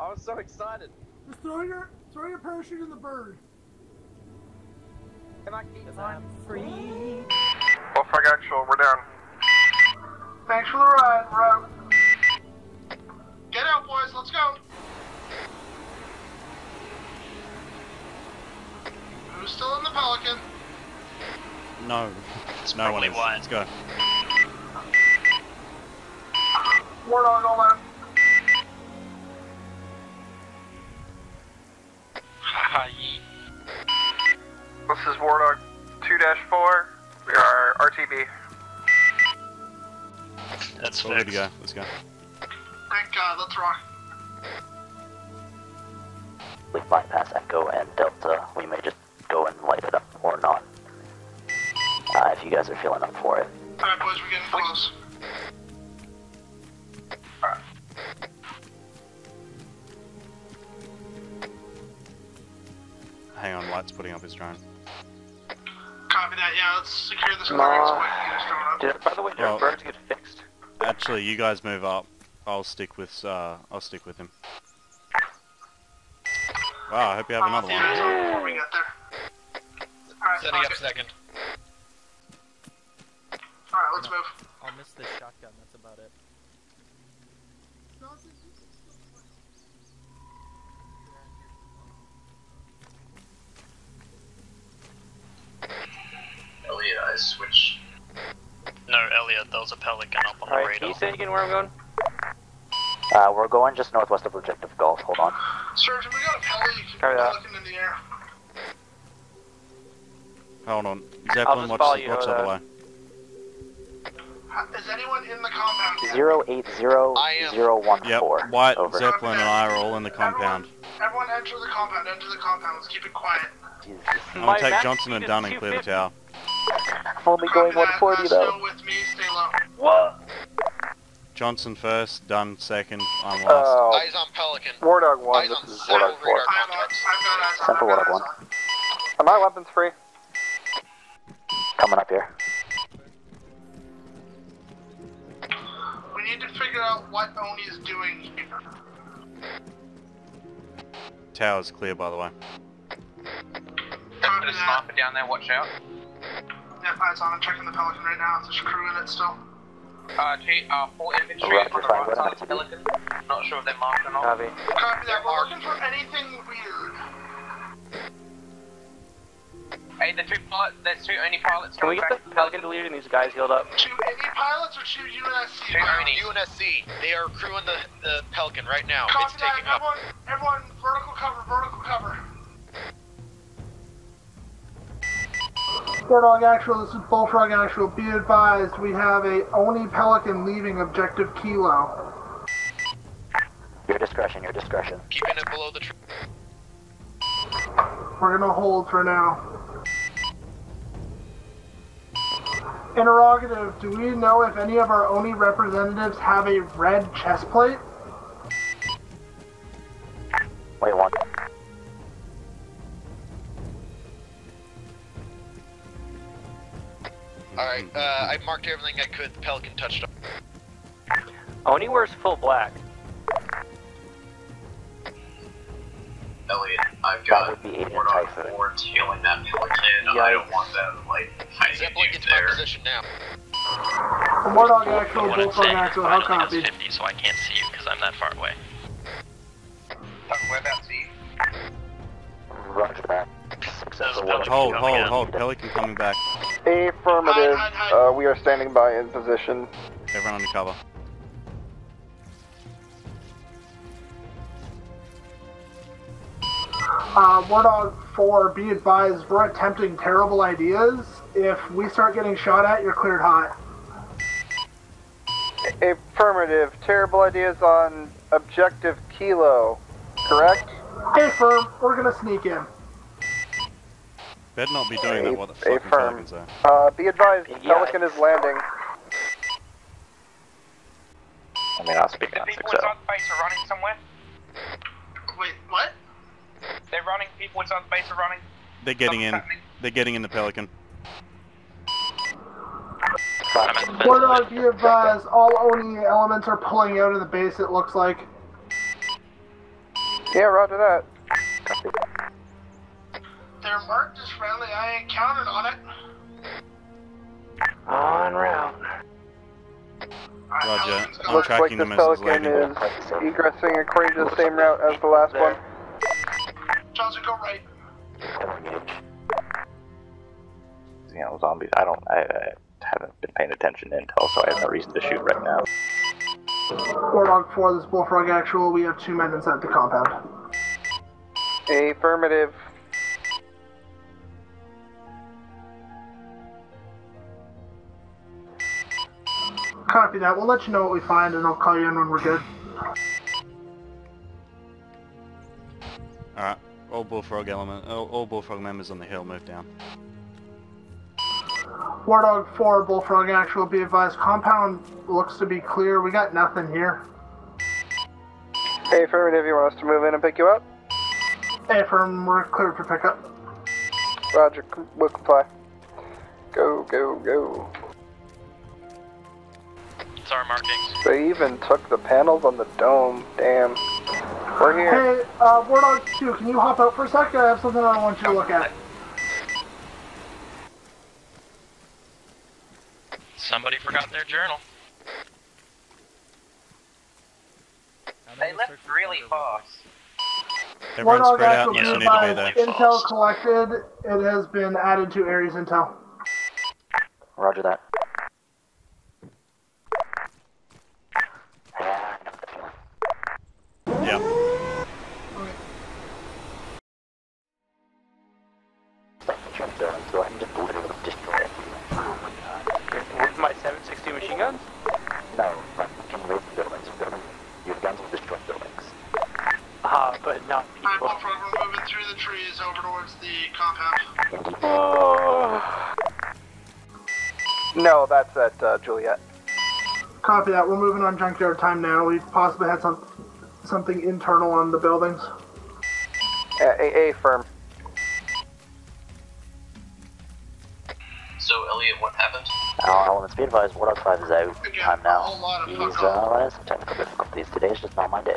I was so excited. Just throw your parachute in the bird. Can I keep mine free? Bullfrog Actual, we're down. Thanks for the ride, bro. Get out, boys, let's go. Who's still in the Pelican? No. It's no one is. Wide. Let's go. Wardog, all that. This is Wardog 2-4. We are RTB. That's all good to go. Let's go. Thank God, let's rock. We bypass Echo and Delta. We may just go and light it up or not. If you guys are feeling up for it. Alright, boys, we're getting close. Alright. Hang on, Light's putting up his drone. Copy that, yeah, let's secure this clearance point. By the way, do birds get fixed? Actually, you guys move up. I'll stick with him. Wow, I hope you have another one. Before we get there. Alright, setting up second. Alright, let's move. I'll miss this shotgun, that's about it. Elliot, I switched. No, Elliot, there was a Pelican up on the radar. Can you say again where I'm going? We're going just northwest of Objective Golf, hold on. Surgeon, we got a Pelican in the air. Hold on, Zeppelin, watch the other way. Is anyone in the compound? 080014. Yep, White, over. Zeppelin and I are all in the compound. Everyone enter the compound, let's keep it quiet. Jesus. I'm gonna take Johnson and Dunn and clear the tower. Only going 140 though. With me, stay low. What? Johnson first, Dunn second, I'm last. Eyes on Pelican. Wardog 1, this is Wardog 4. Central Wardog 1. Are my weapons free? Coming up here. We need to figure out what Oni is doing here. Tower's clear, by the way. There's a sniper down there, watch out. Yeah, eyes on, I'm checking the Pelican right now, there's a crew in it still. Full infantry on the right side of the Pelican. Not sure if they're marked or not. Copy that, we're looking for anything weird. Hey, there's two Oni pilots. Can we get the Pelican deleted and these guys healed up? Two Oni pilots or two UNSC? Two UNSC. They are crewing the Pelican right now. Copy it's taking up. Everyone, vertical cover, vertical cover. Bullfrog Actual, this is Bullfrog Actual. Be advised, we have a Oni Pelican leaving Objective Kilo. Your discretion, your discretion. Keeping it below the tree. We're gonna hold for now. Interrogative, do we know if any of our Oni representatives have a red chest plate? Wait, one. Alright, I marked everything I could, the Pelican touched up. Oni wears full black. Elliot, I've got Wardog 4 tailing that Pelican, I don't want that, like, hiding Zeppelin gets my position now. Wardog Actual, Bullfrog Actual, how copy? 50, so I can't see you, because I'm that far away. Whereabouts are you? Roger that. Hold, Pelican coming back. Affirmative, we are standing by in position. Everyone under cover. Wardog 4, be advised, we're attempting terrible ideas. If we start getting shot at, you're cleared hot. Affirmative, terrible ideas on Objective Kilo, correct? Affirm, we're gonna sneak in. Better not be doing that while the fucking Pelicans are. Be advised, the Pelican is landing. I mean, I'll speak on 6-0. The people it's on base are running somewhere? Wait, what? They're running, people it's on base are running. They're getting in. They're getting in the Pelican. Wardog, be advised, all Oni elements are pulling out of the base, it looks like. Yeah, roger that. They're marked as friendly. I ain't counted on it. On route. Roger. I'm tracking the message. Looks like the Pelican is egressing according to the same route as the last one. Johnson, go right. You know, zombies. I haven't been paying attention to intel, so I have no reason to shoot right now. Wardog 4, this is Bullfrog Actual. We have 2 men inside the compound. Affirmative. Copy that. We'll let you know what we find, and I'll call you in when we're good. Alright. All Bullfrog members on the hill move down. Wardog 4, Bullfrog Actual, be advised. Compound looks to be clear. We got nothing here. Hey, affirmative. You want us to move in and pick you up? Hey, affirm. We're clear for pickup. Roger. We'll comply. Go, go, go. It's our markings. They even took the panels on the dome. Damn. We're here. Hey, Wardog 2, can you hop out for a sec? I have something I want you to look at. Somebody forgot their journal. They left really fast. Everyone spread out, you don't need to be there. Intel collected, it has been added to Ares Intel. Roger that. Yep. No, that's at Juliet. Copy that. We're moving on junkyard time now. We possibly had something internal on the buildings. AA firm. So, Elliot, what happened? Let's be advised, Wardog 5 is out. Again, time now. He's had some technical difficulties. Today is just not my day.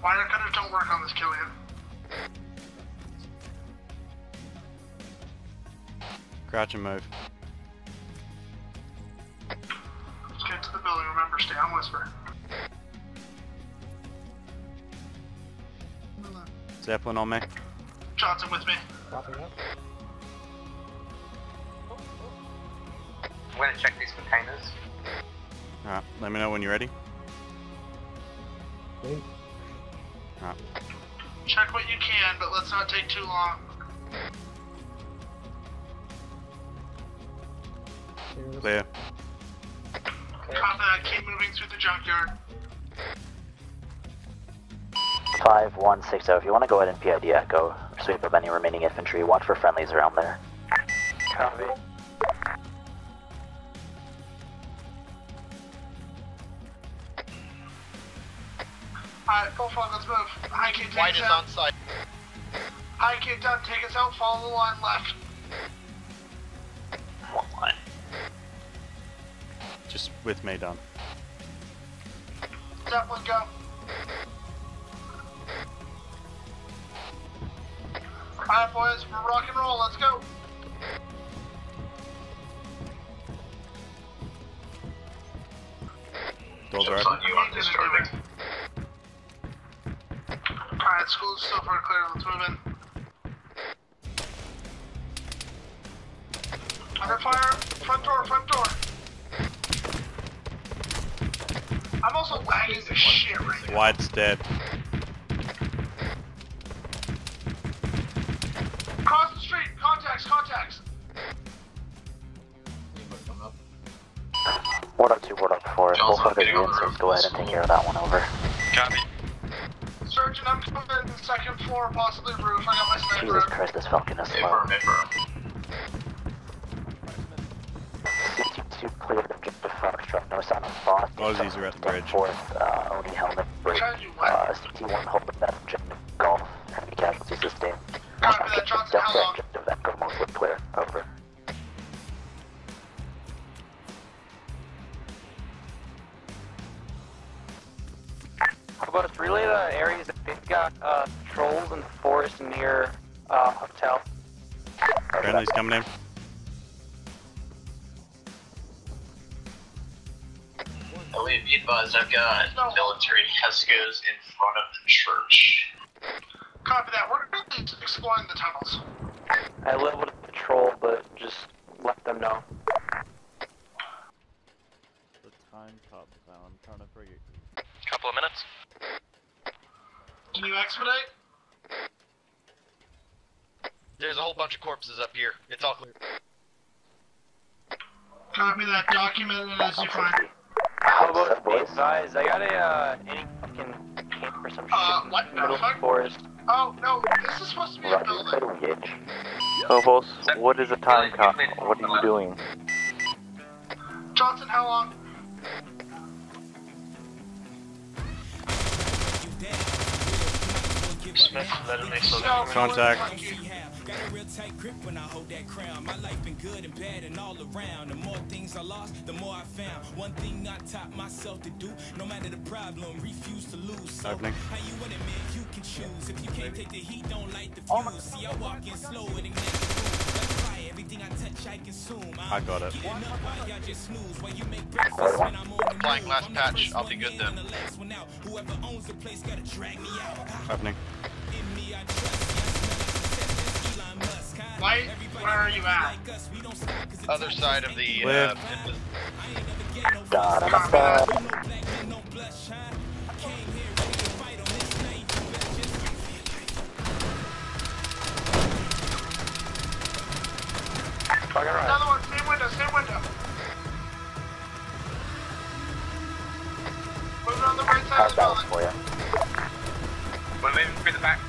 Why the cutters don't work on this, Killian? Crouch and move. Let's get to the building. Remember, stay on whisper. Zeppelin on me. Johnson with me. I'm going to check these containers. Alright, let me know when you're ready. Hey. Alright. Check what you can, but let's not take too long. Clear. Copy that. Keep moving through the junkyard. 5160. If you want to go ahead and PID Echo, sweep up any remaining infantry. Watch for friendlies around there. Copy. Alright, Bullfrog, let's move. High Kid, take us out. On site. High Kid, Dunn, take us out. Follow the line left. What line? Just with me, Dunn. Zeppelin, go. Alright, boys, we're rock and roll. Let's go. Doors are open. Alright, school's so far clear, let's move in. Under fire, front door, front door. I'm also lagging the shit right now. White's dead. Cross the street, contacts, contacts. Wardog 2, Wardog 4, Bullfrog is in, so go ahead and take care of that one, over. Copy. Surgeon, I'm coming in the second floor, possibly roof. I got my sniper. Jesus Christ, this Falcon is slow. CT2 cleared objective Foxtrot, no sign of boss. Aussies are at the bridge. Oni helmet break. CT1 holding that objective golf. Enemy casualty sustained. Copy that, Johnson, how long? Objective Echo mostly clear, over. About us relay to Ares. They've got trolls in the forest near Hotel. Friendly's coming in. Elliot, be advised, I've got military Tesco's in front of the church. Copy that. We're exploring the tunnels. I live with the troll, but just let them know. The time top now. I'm trying to figure. Couple of minutes. Can you expedite? There's a whole bunch of corpses up here. It's all clear. Copy that. Document it as you find it. How about both sides? I got a any fucking camp or some shit in the middle of the forest. Oh no, this is supposed to be a building. So boss, what is the time cop? What are you doing? Johnson, how long? Smith, literally so contact. Got a real tight grip when I hold that crown. My life been good and bad and all around. The more things I lost, the more I found. One thing I taught myself to do, no matter the problem, refuse to lose. So how you want it, man, you can choose. If you can't take the heat, don't light the fuse. See, I walk in slow and ignite the room. Everything I touch, I consume. I got it. Flying last patch, I'll be good then. Whoever owns the place gotta drag me out. Happening. In me, I trust. Light, where are you at? Other side of the another one, same window, same window. Moving on the right side of the building. We're moving through the back.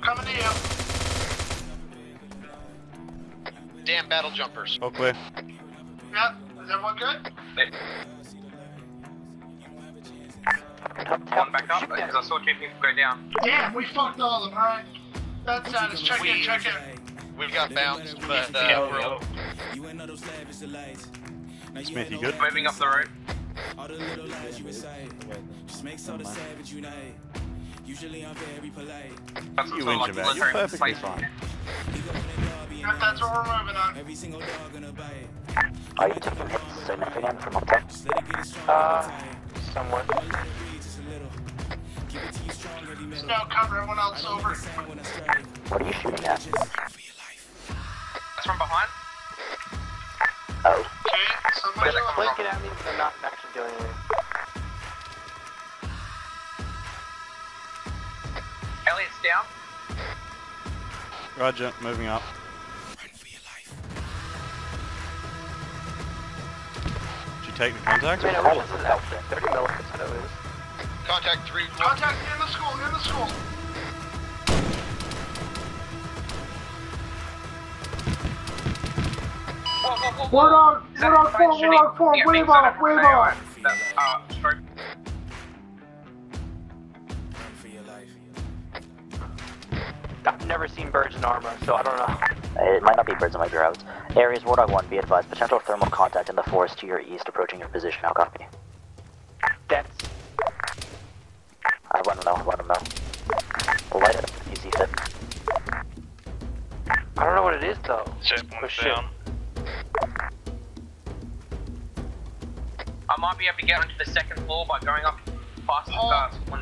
Coming to you. Damn battle jumpers. Okay. Yeah, is everyone good? Wait. One back up, because I saw two people go down. Damn, we fucked all of them, alright? That side is check in, check in. We've got bounce, but we're all. Smith, you good? Moving up the road. All the little lies you inside. Just makes all the savage unite. Usually I'm very polite. That's you injured, man. You're perfectly fine. If that's what we're moving on. Every single dog gonna bite. Are you taking hits and everything from up there? Somewhat. Just now cover everyone else over. What are you shooting at? That's from behind? Oh. Okay, somebody's blinking at me, but they're not actually doing anything. Elliot's down. Roger, moving up. Run for your life. Did you take the contact? I mean, what was it out there? 30 milliseconds, that is. Contact 3. Contact in the school, in the school. Wardog 4, wave off, wave off. I've never seen birds in armor, so I don't know. It might not be birds, it might be rabbits. Ares, Wardog 1, be advised. Potential thermal contact in the forest to your east approaching your position. I'll copy. That's... I want to know, Light it up if you see fit. I don't know what it is, though. Zeppelin's down. I might be able to get onto the second floor by going up past the cars. No,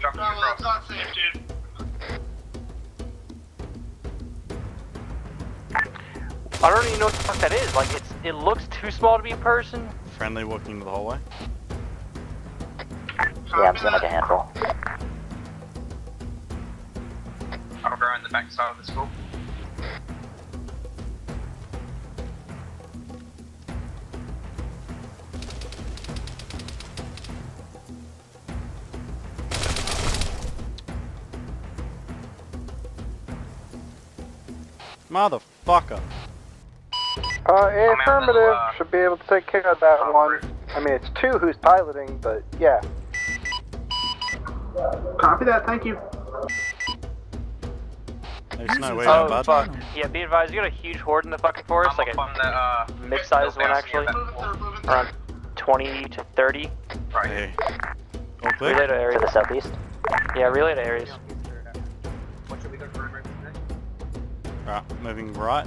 that's not safe, dude. I don't even know what the fuck that is. Like, it looks too small to be a person. Friendly walking into the hallway. Yeah, I'm seeing like a handful. I'll go in the back side of the school. Motherfucker. Affirmative, should be able to take care of that one. I mean, it's two who's piloting, but yeah. Copy that, thank you. There's no way on that. Fuck. Yeah, be advised, you got a huge horde in the fucking forest, like a mid-sized one actually. Around 20 to 30. Right. Hey. Relay to Ares. To the southeast. Yeah, relay to Ares. What should we go for right today? Right, moving right.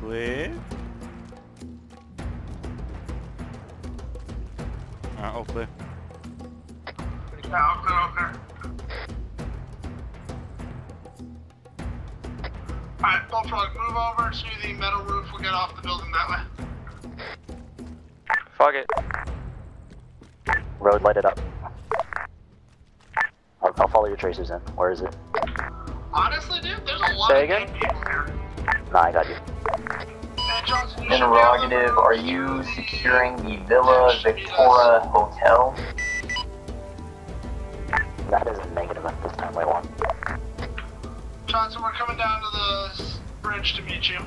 Clear. Alright, all clear. Yeah, all clear, all clear. Alright, Bullfrog, move over to the metal roof, we'll get off the building that way. Fog it. Road, light it up. I'll follow your tracers in. Where is it? Honestly, dude, there's a lot of people here. Nah, I got you. Johnson, you interrogative, are you securing the Villa Victoria Hotel? That is a negative at this time, I want. Johnson, we're coming down to the bridge to meet you.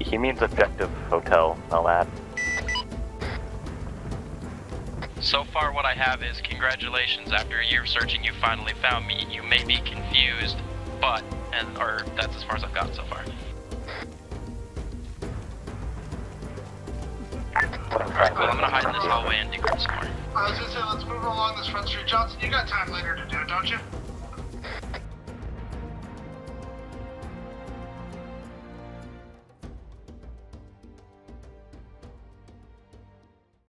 He means objective hotel, I'll add. So far what I have is, congratulations, after a year of searching you finally found me. You may be confused, but, or that's as far as I've gotten so far. Alright, cool, I'm gonna hide in this hallway and decrypt some more. I was gonna say, let's move along this front street. Johnson, you got time later to do, don't you?